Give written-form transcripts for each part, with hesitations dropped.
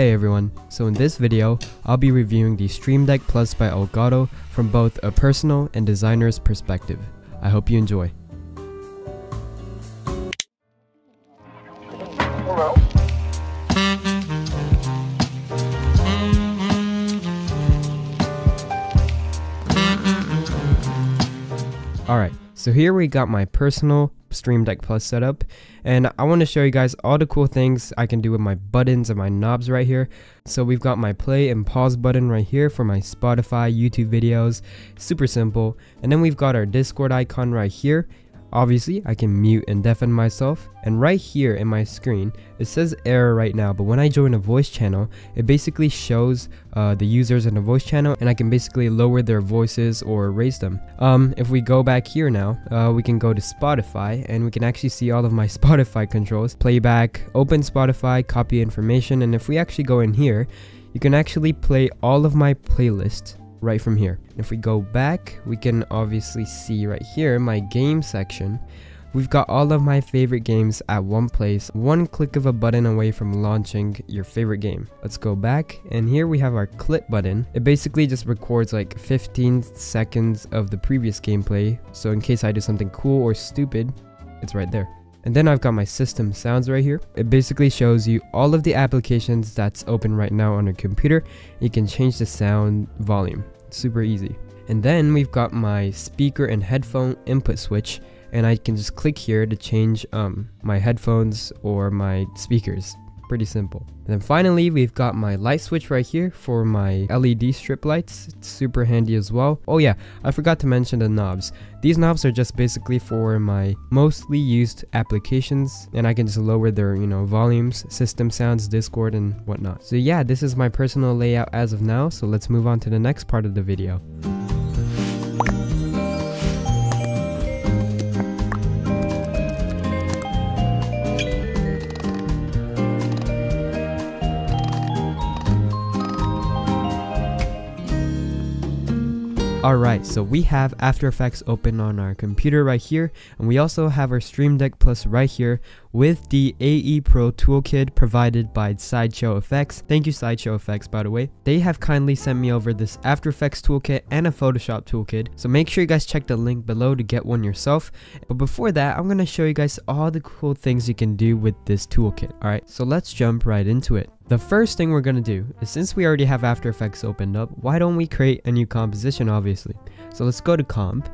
Hey everyone, so in this video, I'll be reviewing the Stream Deck Plus by Elgato from both a personal and designer's perspective. I hope you enjoy. Hello. Alright, so here we got my personal Stream Deck Plus setup, and I want to show you guys all the cool things I can do with my buttons and my knobs right here. So we've got my play and pause button right here for my Spotify, YouTube videos, super simple. And then we've got our Discord icon right here. Obviously I can mute and deafen myself, and right here in my screen it says error right now, but when I join a voice channel it basically shows the users in a voice channel, and I can basically lower their voices or raise them. If we go back here now, we can go to Spotify and we can actually see all of my Spotify controls: playback, open Spotify, copy information. And if we actually go in here, you can actually play all of my playlists right from here. If we go back, we can obviously see right here my game section. We've got all of my favorite games at one place, one click of a button away from launching your favorite game. Let's go back, and here we have our clip button. It basically just records like 15 seconds of the previous gameplay, so in case I do something cool or stupid, it's right there. And then I've got my system sounds right here. It basically shows you all of the applications that's open right now on your computer. You can change the sound volume, super easy. And then we've got my speaker and headphone input switch, and I can just click here to change my headphones or my speakers. Pretty simple. And then finally we've got my light switch right here for my LED strip lights. It's super handy as well. Oh yeah, I forgot to mention the knobs. These knobs are just basically for my mostly used applications, and I can just lower their, you know, volumes, system sounds, Discord and whatnot. So yeah, this is my personal layout as of now, so let's move on to the next part of the video. Alright, so we have After Effects open on our computer right here, and we also have our Stream Deck Plus right here with the AE Pro Toolkit provided by SideshowFX. Thank you, SideshowFX, by the way. They have kindly sent me over this After Effects Toolkit and a Photoshop Toolkit, so make sure you guys check the link below to get one yourself. But before that, I'm going to show you guys all the cool things you can do with this toolkit. Alright, so let's jump right into it. The first thing we're gonna do is, since we already have After Effects opened up, why don't we create a new composition, obviously. So let's go to comp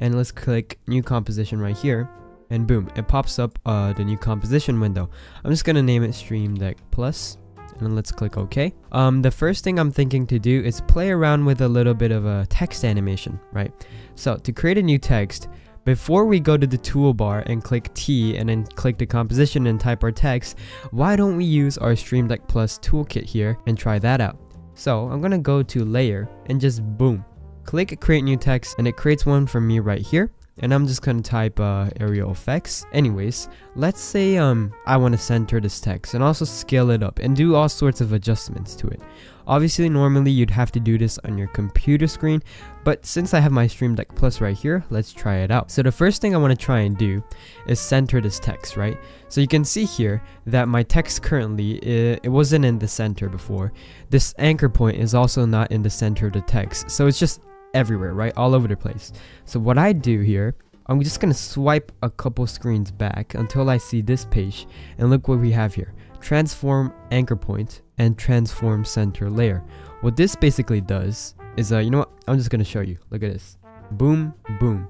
and let's click new composition right here, and boom, it pops up the new composition window. I'm just gonna name it Stream Deck Plus, and then let's click OK. The first thing I'm thinking to do is play around with a little bit of a text animation, right? So to create a new text, before we go to the toolbar and click T and then click the composition and type our text, why don't we use our Stream Deck Plus toolkit here and try that out? So I'm gonna go to layer and just boom, click create new text, and it creates one for me right here. And I'm just gonna type aerial effects. Anyways, let's say I want to center this text and also scale it up and do all sorts of adjustments to it. Obviously normally you'd have to do this on your computer screen, but since I have my Stream Deck Plus right here, let's try it out. So the first thing I want to try and do is center this text, right? So you can see here that my text currently, it wasn't in the center before. This anchor point is also not in the center of the text, so it's just everywhere, right? All over the place. So what I do here, I'm just gonna swipe a couple screens back until I see this page, and look what we have here: transform anchor point and transform center layer. What this basically does is, you know what, I'm just gonna show you. Look at this. Boom, boom.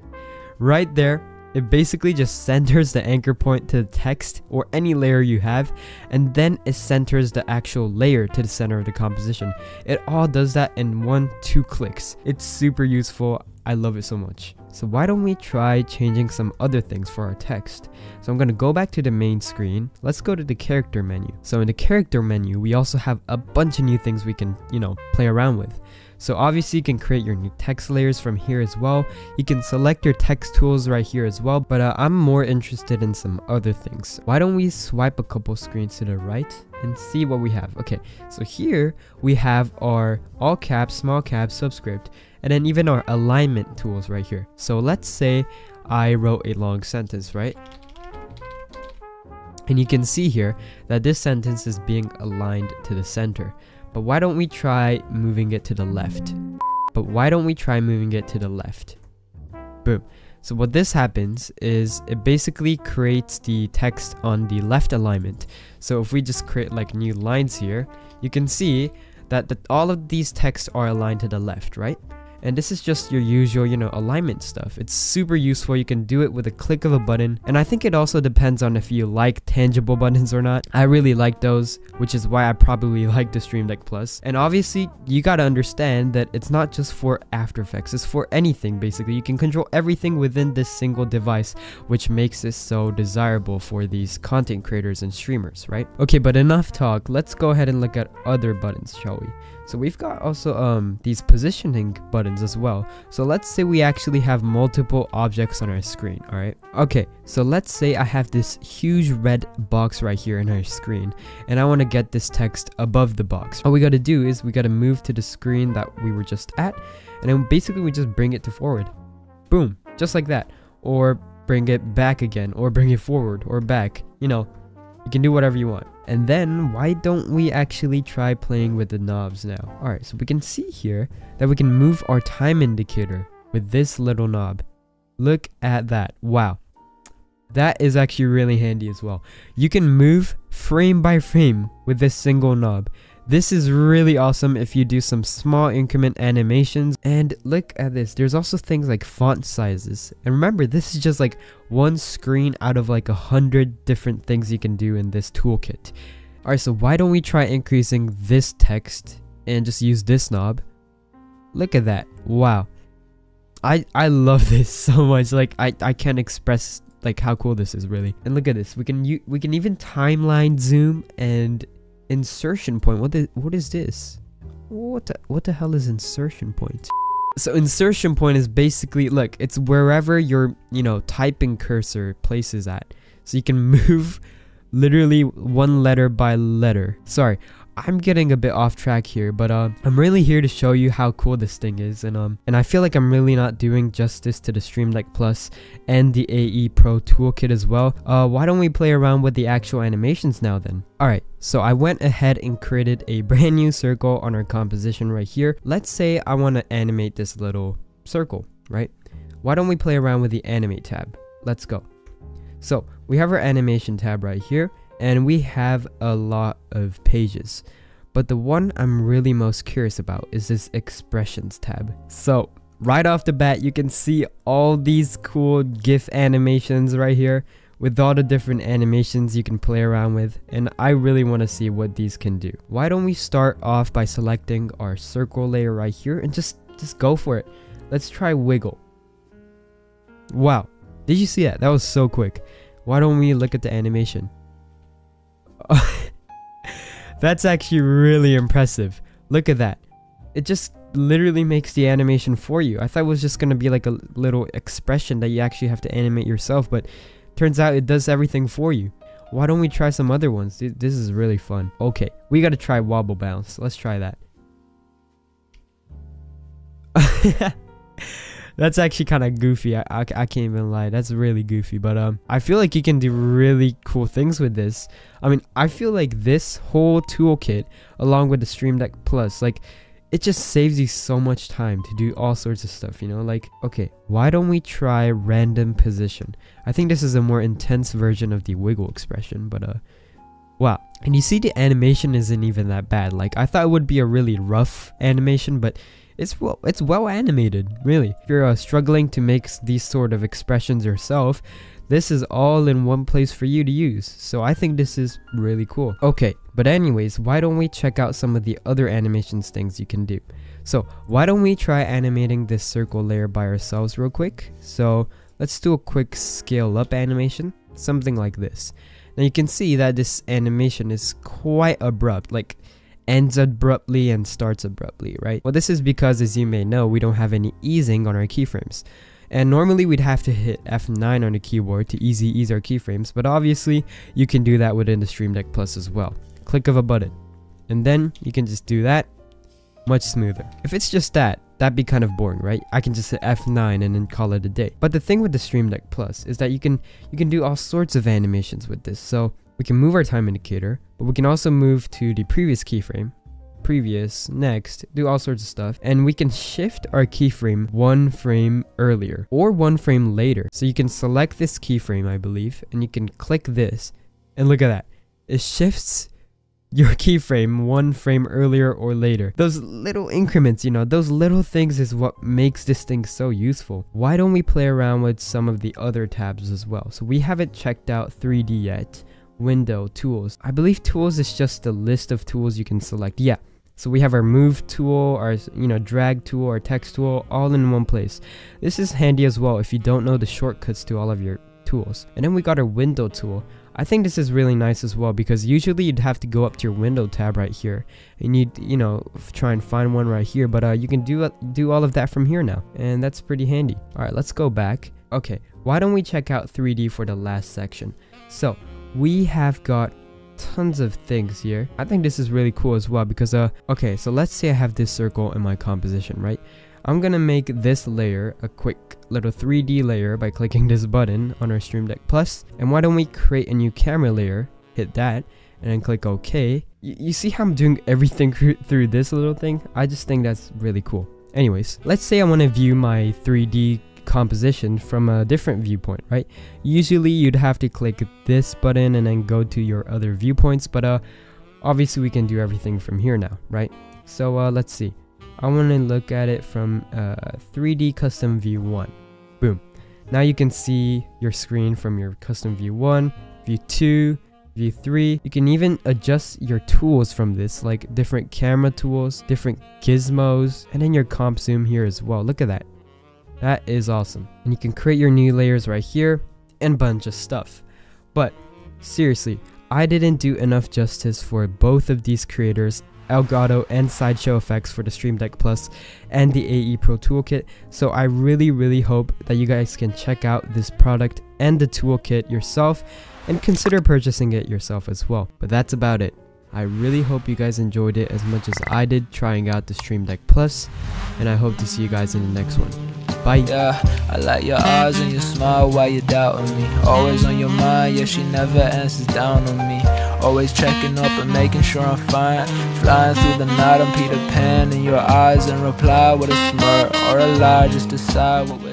Right there, it basically just centers the anchor point to the text or any layer you have, and then it centers the actual layer to the center of the composition. It all does that in two clicks. It's super useful. I love it so much. So why don't we try changing some other things for our text? So I'm gonna go back to the main screen. Let's go to the character menu. So in the character menu, we also have a bunch of new things we can, you know, play around with. So obviously you can create your new text layers from here as well. You can select your text tools right here as well, but I'm more interested in some other things. Why don't we swipe a couple screens to the right and see what we have? Okay, so here we have our all caps, small caps, subscript, and then even our alignment tools right here. So let's say I wrote a long sentence, right? And you can see here that this sentence is being aligned to the center. But why don't we try moving it to the left? But why don't we try moving it to the left? Boom. So what this happens is it basically creates the text on the left alignment. So if we just create like new lines here, you can see that all of these texts are aligned to the left, right? And this is just your usual, alignment stuff. It's super useful. You can do it with a click of a button. And I think it also depends on if you like tangible buttons or not. I really like those, which is why I probably like the Stream Deck Plus. And obviously, you gotta understand that it's not just for After Effects. It's for anything, basically. You can control everything within this single device, which makes this so desirable for these content creators and streamers, right? Okay, but enough talk. Let's go ahead and look at other buttons, shall we? So we've got also these positioning buttons as well. So let's say we actually have multiple objects on our screen, all right? Okay, so let's say I have this huge red box right here in our screen, and I want to get this text above the box. All we got to do is we got to move to the screen that we were just at, and then basically we just bring it to forward. Boom, just like that. Or bring it back again, or bring it forward or back, you can do whatever you want. And then why don't we actually try playing with the knobs now? All right, so we can see here that we can move our time indicator with this little knob. Look at that. Wow. That is actually really handy as well. You can move frame by frame with this single knob. This is really awesome if you do some small increment animations. And look at this, there's also things like font sizes. And remember, this is just like one screen out of like 100 different things you can do in this toolkit. All right, so why don't we try increasing this text and just use this knob? Look at that. Wow. I love this so much. Like I can't express like how cool this is, really. And look at this, we can even timeline zoom and insertion point. What is this? What the hell is insertion point? So insertion point is basically, look, it's wherever your typing cursor places at. So you can move literally one letter by letter. Sorry, I'm getting a bit off track here, but I'm really here to show you how cool this thing is, and I feel like I'm really not doing justice to the Stream Deck Plus and the AE Pro Toolkit as well. Why don't we play around with the actual animations now then? All right, so I went ahead and created a brand new circle on our composition right here. Let's say I want to animate this little circle, right? Why don't we play around with the animate tab? Let's go. So we have our animation tab right here. And we have a lot of pages, but the one I'm really most curious about is this expressions tab. So right off the bat, you can see all these cool GIF animations right here with all the different animations you can play around with. And I really want to see what these can do. Why don't we start off by selecting our circle layer right here and just go for it. Let's try wiggle. Wow. Did you see that? That was so quick. Why don't we look at the animation? That's actually really impressive. Look at that. It just literally makes the animation for you. I thought it was just going to be like a little expression that you actually have to animate yourself, but turns out it does everything for you. Why don't we try some other ones? This is really fun. Okay, we got to try wobble bounce. Let's try that. That's actually kind of goofy. I can't even lie. That's really goofy. But I feel like you can do really cool things with this. I mean, I feel like this whole toolkit, along with the Stream Deck Plus, like, it just saves you so much time to do all sorts of stuff, Like, okay, why don't we try random position? I think this is a more intense version of the wiggle expression, but wow. And you see the animation isn't even that bad. Like, I thought it would be a really rough animation, but it's well animated, really. If you're struggling to make these sort of expressions yourself, this is all in one place for you to use. So I think this is really cool. Okay, but anyways, why don't we check out some of the other animations things you can do? So why don't we try animating this circle layer by ourselves real quick? So let's do a quick scale up animation, something like this. Now you can see that this animation is quite abrupt, like ends abruptly and starts abruptly, right? Well, this is because, as you may know, we don't have any easing on our keyframes. And normally we'd have to hit F9 on the keyboard to easy ease our keyframes, but obviously you can do that within the Stream Deck Plus as well. Click of a button. And then you can just do that much smoother. If it's just that, that'd be kind of boring, right? I can just hit F9 and then call it a day. But the thing with the Stream Deck Plus is that you can do all sorts of animations with this. So We can move our time indicator, but we can also move to the previous keyframe, previous, next, do all sorts of stuff, and we can shift our keyframe one frame earlier or one frame later. So you can select this keyframe, I believe, and you can click this, and look at that. It shifts your keyframe one frame earlier or later. Those little increments, you know, those little things is what makes this thing so useful. Why don't we play around with some of the other tabs as well? So we haven't checked out 3D yet. Window, tools. I believe tools is just a list of tools you can select. Yeah. So we have our move tool, our drag tool, our text tool, all in one place. This is handy as well if you don't know the shortcuts to all of your tools. And then we got our window tool. I think this is really nice as well because usually you'd have to go up to your window tab right here and you'd try and find one right here, but you can do all of that from here now, and that's pretty handy. All right, let's go back. Okay, why don't we check out 3D for the last section? So we have got tons of things here. I think this is really cool as well because okay, so let's say I have this circle in my composition, right? I'm gonna make this layer a quick little 3D layer by clicking this button on our Stream Deck Plus. And why don't we create a new camera layer, hit that, and then click OK. You see how I'm doing everything through this little thing? I just think that's really cool. Anyways, let's say I wanna view my 3D composition from a different viewpoint, right? Usually you'd have to click this button and then go to your other viewpoints, but obviously we can do everything from here now, right? So let's see. I want to look at it from 3D custom view 1. Boom. Now you can see your screen from your custom view 1, view 2, view 3. You can even adjust your tools from this, like different camera tools, different gizmos, and then your comp zoom here as well. Look at that. That is awesome. And you can create your new layers right here and a bunch of stuff. But seriously, I didn't do enough justice for both of these creators, Elgato and SideshowFX for the Stream Deck Plus and the AE Pro Toolkit. So I really hope that you guys can check out this product and the toolkit yourself and consider purchasing it yourself as well. But that's about it. I really hope you guys enjoyed it as much as I did trying out the Stream Deck Plus, and I hope to see you guys in the next one. Bye. Yeah, I like your eyes and your smile while you're doubting me. Always on your mind, yeah, she never answers down on me. Always checking up and making sure I'm fine. Flying through the night on Peter Pan in your eyes and reply with a smirk or a lie. Just decide what we're